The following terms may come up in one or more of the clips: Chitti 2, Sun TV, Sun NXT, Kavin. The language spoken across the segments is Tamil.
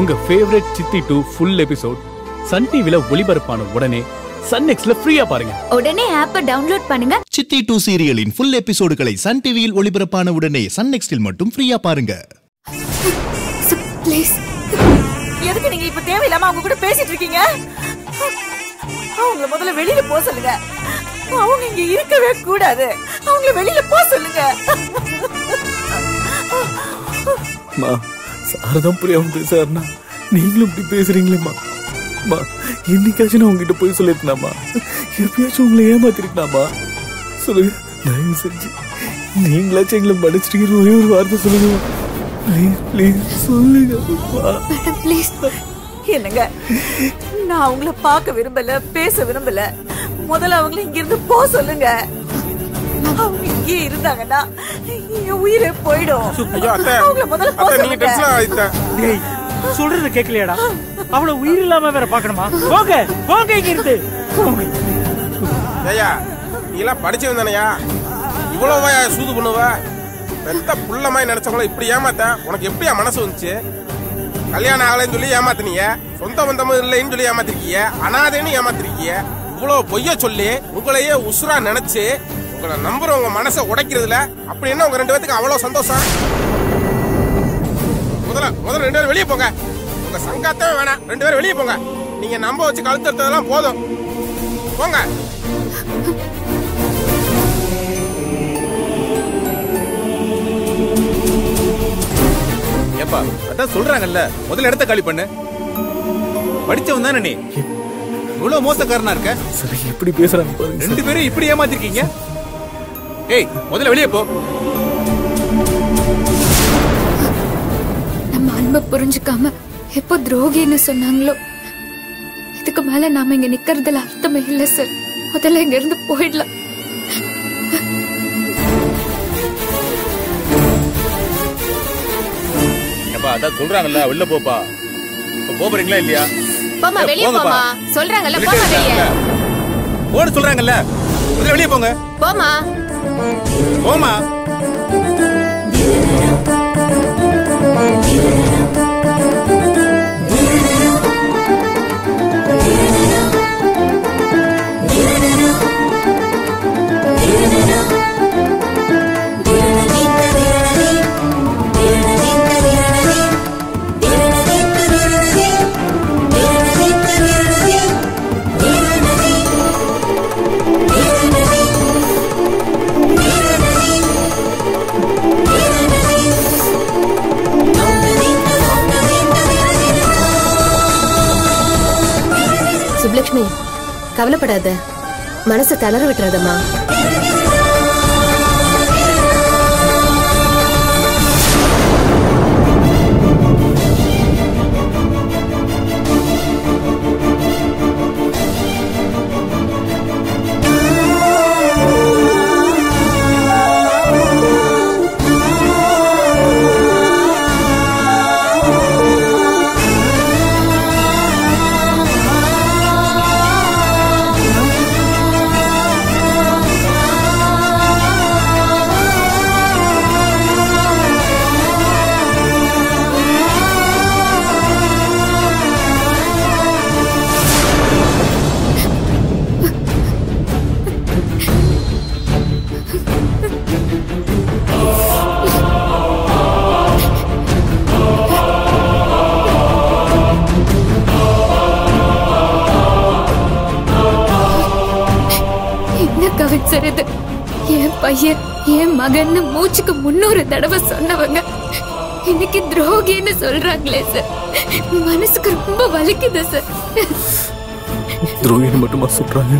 உங்க ஃபேவரட் சித்தி 2 ஃபுல் எபிசோட் சன் டிவில ஒளிபரப்பான உடனே Sun NXT ஃப்ரீயா பாருங்க. உடனே ஆப்பை டவுன்லோட் பண்ணுங்க. சித்தி 2 சீரியலின் ஃபுல் எபிசோட்களை Sun TVயில் ஒளிபரப்பான உடனே Sun NXTல் மட்டும் ஃப்ரீயா பாருங்க. ப்ளீஸ். எதுக்கு நீங்க இப்ப தேவையில்லாம அவங்க கூட பேசிட்டு இருக்கீங்க? அவங்கள முதல்ல வெளியில போக சொல்லுங்க. அவங்க இங்க இருக்கவே கூடாது. அவங்கள வெளியில போக சொல்லுங்க. மா, சாரதம் பிரியம் பேசறனா? நீங்களும் இப்படி பேசுறீங்களேமா? மா, இன்னைக்காச்சும் நான் உங்ககிட்ட போய் சொல்லிட்டேனாமா? எப்பயாச்சும் உங்களை ஏமாத்திருக்கேனாமா? சொல்லுங்க, தயவு செஞ்சு நீங்களாச்சும் எங்களை மன்னிச்சிட்டு ஒரே ஒரு வார்த்தை சொல்லுங்க. ப்ளீஸ் ப்ளீஸ் சொல்லுங்க. மேடம் ப்ளீஸ் என்னங்க, நான் அவங்கள பார்க்க விரும்பல, பேச விரும்பல. முதல்ல அவங்கள இங்கிருந்து போக சொல்லுங்க. அவங்க இங்கே இருந்தாங்கன்னா என் உயிரே போயிடும். அவங்கள முதல்ல போக சொல்லுங்க. சொல்றது கேட்கலையாடா? அவளை உயிர் இல்லாம வேற பாக்கணுமா? போங்க போங்க இங்க இருந்து. ஏயா நீ எல்லாம் படிச்சவன் தானயா? இவ்வளவா சூது பண்ணுவ? பெத்த புள்ள மாதிரி நினைச்சவங்கள இப்படி ஏமாத்த உனக்கு எப்படியா மனசு வந்துச்சு? கல்யாணம் ஆகலைன்னு சொல்லி ஏமாத்தினீங்க, சொந்த பந்தமும் இல்லைன்னு சொல்லி ஏமாத்திருக்கீங்க, அனாதைன்னு ஏமாத்திருக்கீங்க. இவ்வளவு பொய்ய சொல்லி உங்களையே உசுரா நினைச்சு உங்களை நம்புற உங்க மனசை உடைக்கிறதுல அப்படின்னா உங்க ரெண்டு பேத்துக்கு அவ்வளவு சந்தோஷம். முதல்ல ரெண்டு பேரும் வெளியே போங்க. உங்க சங்கத்தே வேணாம், ரெண்டு பேரும் வெளியே போங்க. நீங்க நம்ப வச்சு கழுத்தெடுத்ததெல்லாம் போதும், போங்க. ஏப்பா அதான் சொல்றாங்கல்ல, முதல்ல இடத்த காலி பண்ணு. படிச்சவன் தானே நீ? இவ்வளவு மோசக்காரனா இருக்க? சரி எப்படி பேசுறாங்க ரெண்டு பேரும், இப்படி ஏமாத்திருக்கீங்க. ஏய் முதல்ல வெளியே போ. புரிஞ்சுக்காம எப்போ துரோகின்னு சொன்னாங்களோ, இதுக்கு மேல நாம இங்க நிக்கிறதுல அர்த்தமே இல்ல சார். முதல்ல இங்க இருந்து போயிடலாம். அதான் சொல்றாங்கல்ல, வெளில போப்பா. போறீங்களா இல்லையா? போமா வெளிய போமா சொல்றாங்கல்ல, போமா வெளிய போடு சொல்றாங்கல்ல. முதல்ல வெளிய போங்க. போமா போமா. சுப்லக்ஷ்மி கவலைப்படாத, மனசை தளர விட்டுறதம்மா. என் பையன் என் மகன் மூச்சுக்கு 300 தடவை சொன்னவங்க இன்னைக்கு துரோகின்னு சொல்றாங்களே சார், மனசுக்கு ரொம்ப வலிக்குது சார். துரோகின்னு மட்டுமா சொல்றாங்க?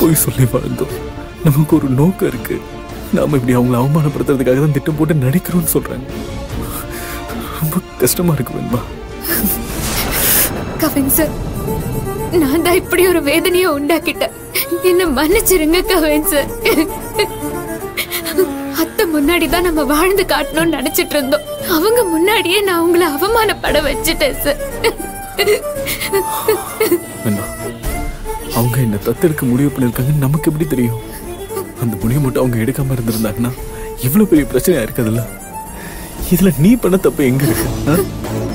போய் சொல்லி வாழ்ந்தோம், நமக்கு ஒரு நோக்கம் இருக்கு. நாம இப்படி அவங்களை அவமானப்படுத்துறதுக்காக தான் திட்டம் போட்டு நடிக்கிறோம்னு சொல்றாங்க. ரொம்ப கஷ்டமா இருக்கு வேணுமா கவின் சார். நான் தான் இப்படி ஒரு வேதனையை உண்டாக்கிட்டேன், என்ன மன்னிச்சிருங்க கவின் சார். அத்தை முன்னாடி தான் நம்ம வாழ்ந்து காட்டணும்னு நினைச்சிட்டு இருந்தோம், அவங்க முன்னாடியே நான் அவங்கள அவமானப்பட வச்சுட்டேன் சார். அவங்க என்ன தத்தெடுக்க முடிவு பண்ணிருக்காங்கன்னு நமக்கு எப்படி தெரியும்? அந்த முடிவு மட்டும் அவங்க எடுக்காம இருந்திருந்தாங்கன்னா இவ்வளவு பெரிய பிரச்சனையா இருக்குதுல்ல? இதுல நீ பண்ண தப்பு எங்க இருக்கு?